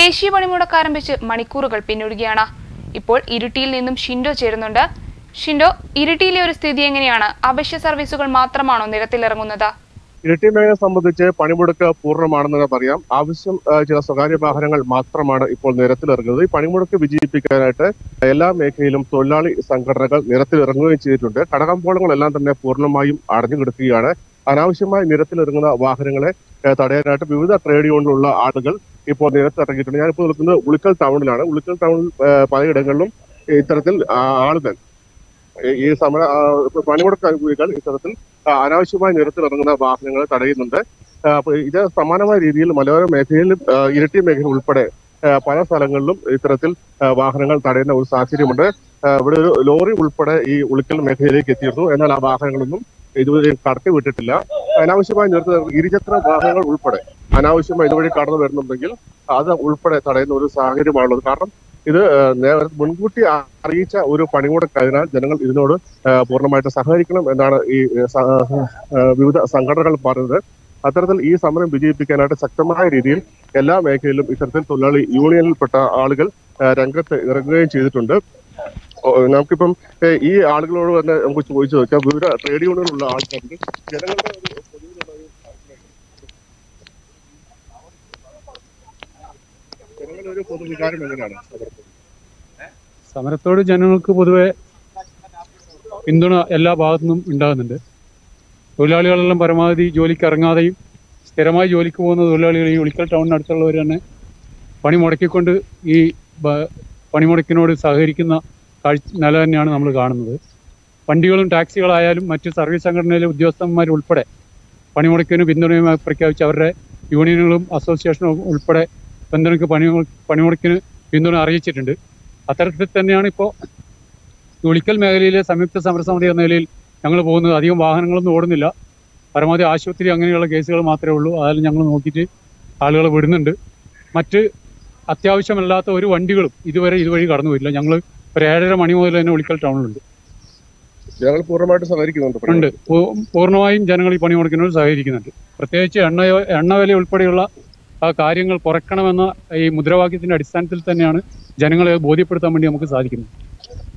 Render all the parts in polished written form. ദേശീയ പണിമുടക്ക് ആരംഭിച്ച് മണിക്കൂറുകൾ പിന്നിടുകയാണ്. ഇപ്പോൾ ഇരിട്ടിയിൽ നിന്നും ഷിൻഡോ ചേരുന്നുണ്ട്. ഷിൻഡോ, ഇരിട്ടിയിലെ ഒരു സ്ഥിതി എങ്ങനെയാണ്? അവശ്യ സർവീസുകൾ മാത്രമാണോ നിരത്തിലിറങ്ങുന്നത്? ഇരിട്ടി മേഖലയെ സംബന്ധിച്ച് പണിമുടക്ക് പൂർണ്ണമാണെന്ന് പറയാം. ആവശ്യം ചില സ്വകാര്യ വാഹനങ്ങൾ മാത്രമാണ് ഇപ്പോൾ നിരത്തിലിറങ്ങുന്നത്. ഈ പണിമുടക്ക് വിജയിപ്പിക്കാനായിട്ട് എല്ലാ മേഖലയിലും തൊഴിലാളി സംഘടനകൾ നിരത്തിലിറങ്ങുകയും ചെയ്തിട്ടുണ്ട്. കടകമ്പോളങ്ങളെല്ലാം തന്നെ പൂർണ്ണമായും അടഞ്ഞു കിടക്കുകയാണ്. അനാവശ്യമായി നിരത്തിലിറങ്ങുന്ന വാഹനങ്ങളെ തടയാനായിട്ട് വിവിധ ട്രേഡ് യൂണിയനിലുള്ള ആളുകൾ ഇപ്പോൾ നിരത്തിറങ്ങിയിട്ടുണ്ട്. ഞാനിപ്പോൾ നിൽക്കുന്നത് ഉളിക്കൽ ടൗണിലാണ്. ഉളിക്കൽ ടൗണിൽ പലയിടങ്ങളിലും ഇത്തരത്തിൽ ആളുകൾ ഈ സമര പണിമുടക്ക് അനുകൂലികൾ ഇത്തരത്തിൽ അനാവശ്യമായി നിരത്തിലിറങ്ങുന്ന വാഹനങ്ങൾ തടയുന്നുണ്ട്. ഇത് സമാനമായ രീതിയിൽ മലയോര മേഖലയിലും ഇരിട്ടി മേഖല ഉൾപ്പെടെ പല സ്ഥലങ്ങളിലും ഇത്തരത്തിൽ വാഹനങ്ങൾ തടയുന്ന ഒരു സാഹചര്യമുണ്ട്. ഇവിടെ ഒരു ലോറി ഉൾപ്പെടെ ഈ ഉളിക്കൽ മേഖലയിലേക്ക് എത്തിയിരുന്നു. എന്നാൽ ആ വാഹനങ്ങളൊന്നും ഇതുവരെ കടത്തി വിട്ടിട്ടില്ല. അനാവശ്യമായി ഇരുചക്ര വാഹനങ്ങൾ ഉൾപ്പെടെ അനാവശ്യമായി ഇതുവഴി കടന്നു വരുന്നുണ്ടെങ്കിൽ അത് ഉൾപ്പെടെ തടയുന്ന ഒരു സാഹചര്യമാണുള്ളത്. കാരണം ഇത് മുൻകൂട്ടി അറിയിച്ച ഒരു പണിമുടക്കായതിനാൽ ജനങ്ങൾ ഇതിനോട് പൂർണ്ണമായിട്ട് സഹകരിക്കണം എന്നാണ് ഈ വിവിധ സംഘടനകൾ പറഞ്ഞത്. അത്തരത്തിൽ ഈ സമരം വിജയിപ്പിക്കാനായിട്ട് ശക്തമായ രീതിയിൽ എല്ലാ മേഖലയിലും ഇത്തരത്തിൽ തൊഴിലാളി യൂണിയനിൽപ്പെട്ട ആളുകൾ രംഗത്ത് ഇറങ്ങുകയും ചെയ്തിട്ടുണ്ട്. നമുക്കിപ്പം ഈ ആളുകളോട് തന്നെ നമുക്ക് ചോദിച്ചു നോക്കാം. വിവിധ ട്രേഡ് യൂണിയനിലുള്ള ആൾക്കാർക്ക് ജനങ്ങളുടെ സമരത്തോട് ജനങ്ങൾക്ക് പൊതുവെ പിന്തുണ എല്ലാ ഭാഗത്തു നിന്നും ഉണ്ടാകുന്നുണ്ട്. തൊഴിലാളികളെല്ലാം പരമാവധി ജോലിക്ക് ഇറങ്ങാതെയും സ്ഥിരമായി ജോലിക്ക് പോകുന്ന തൊഴിലാളികൾ ഈ ഉളിക്കൽ ടൗണിനടുത്തുള്ളവർ തന്നെ പണി മുടക്കിക്കൊണ്ട് ഈ പണിമുടക്കിനോട് സഹകരിക്കുന്ന കാഴ്ച നില തന്നെയാണ് നമ്മൾ കാണുന്നത്. വണ്ടികളും ടാക്സികളായാലും മറ്റ് സർവീസ് സംഘടനയിലെ ഉദ്യോഗസ്ഥന്മാരുൾപ്പെടെ പണിമുടക്കിന് പിന്തുണയുമായി പ്രഖ്യാപിച്ച് അവരുടെ യൂണിയനുകളും അസോസിയേഷനും ഉൾപ്പെടെ ബന്ധനക്ക് പണിമുടക്കിന് പിന്തുണ അറിയിച്ചിട്ടുണ്ട്. അത്തരത്തിൽ തന്നെയാണ് ഇപ്പോൾ ഉളിക്കൽ മേഖലയിലെ സംയുക്ത സമരസമിതി എന്ന നിലയിൽ ഞങ്ങൾ പോകുന്നത്. അധികം വാഹനങ്ങളൊന്നും ഓടുന്നില്ല. പരമാവധി ആശുപത്രി അങ്ങനെയുള്ള കേസുകൾ മാത്രമേ ഉള്ളൂ. അതായത് ഞങ്ങൾ നോക്കിയിട്ട് ആളുകളെ വിടുന്നുണ്ട്. മറ്റ് അത്യാവശ്യമല്ലാത്ത ഒരു വണ്ടികളും ഇതുവരെ ഇതുവഴി കടന്നു പോയില്ല. ഞങ്ങൾ ഒരു 7:30 മണി മുതൽ തന്നെ ഉളിക്കൽ ടൗണിലുണ്ട്. ഞങ്ങൾ പൂർണ്ണമായിട്ട് സഹകരിക്കുന്നുണ്ട്. പൂർണ്ണമായും ജനങ്ങൾ ഈ പണിമുടക്കിനോട് സഹകരിക്കുന്നുണ്ട്. പ്രത്യേകിച്ച് എണ്ണ വില ഉൾപ്പെടെയുള്ള ആ കാര്യങ്ങൾ കുറയ്ക്കണമെന്ന ഈ മുദ്രാവാക്യത്തിന്റെ അടിസ്ഥാനത്തിൽ തന്നെയാണ് ജനങ്ങളെ ബോധ്യപ്പെടുത്താൻ വേണ്ടി നമുക്ക് സാധിക്കുന്നത്.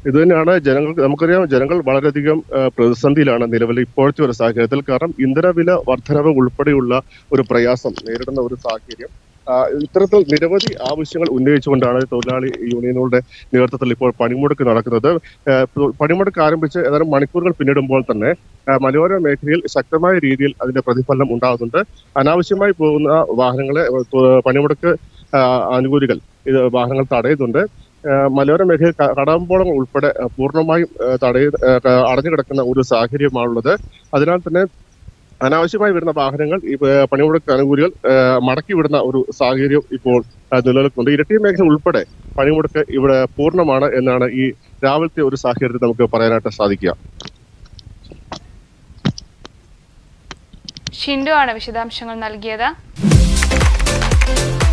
ഇത് തന്നെയാണ് ജനങ്ങൾ, നമുക്കറിയാം, ജനങ്ങൾ വളരെയധികം പ്രതിസന്ധിയിലാണ് നിലവിൽ ഇപ്പോഴത്തെ ഒരു സാഹചര്യത്തിൽ. കാരണം ഇന്ധനവില വർധനവ് ഉൾപ്പെടെയുള്ള ഒരു പ്രയാസം നേരിടുന്ന ഒരു സാഹചര്യം. ഇത്തരത്തിൽ നിരവധി ആവശ്യങ്ങൾ ഉന്നയിച്ചുകൊണ്ടാണ് തൊഴിലാളി യൂണിയനുകളുടെ നേതൃത്വത്തിൽ ഇപ്പോൾ പണിമുടക്ക് നടക്കുന്നത്. പണിമുടക്ക് ആരംഭിച്ച് ഏതാനും മണിക്കൂറുകൾ പിന്നിടുമ്പോൾ തന്നെ മലയോര മേഖലയിൽ ശക്തമായ രീതിയിൽ അതിന്റെ പ്രതിഫലനം ഉണ്ടാകുന്നുണ്ട്. അനാവശ്യമായി പോകുന്ന വാഹനങ്ങളെ പണിമുടക്ക് അനുകൂലികൾ ഇത് വാഹനങ്ങൾ തടയുന്നുണ്ട്. മലയോര മേഖലയിൽ കടകമ്പോളങ്ങൾ ഉൾപ്പെടെ പൂർണ്ണമായും അടഞ്ഞു കിടക്കുന്ന ഒരു സാഹചര്യമാണുള്ളത്. അതിനാൽ തന്നെ അനാവശ്യമായി വരുന്ന വാഹനങ്ങൾ ഈ പണിമുടക്ക് അനുകൂലികൾ മടക്കി വിടുന്ന ഒരു സാഹചര്യം ഇപ്പോൾ നിലനിൽക്കുന്നുണ്ട്. ഇരട്ടി മേഖല ഉൾപ്പെടെ പണിമുടക്ക് ഇവിടെ പൂർണ്ണമാണ് എന്നാണ് ഈ രാവിലത്തെ ഒരു സാഹചര്യത്തിൽ നമുക്ക് പറയാനായിട്ട് സാധിക്കുക. ഷിൻഡോ ആണ് വിശദാംശങ്ങൾ നൽകിയത്.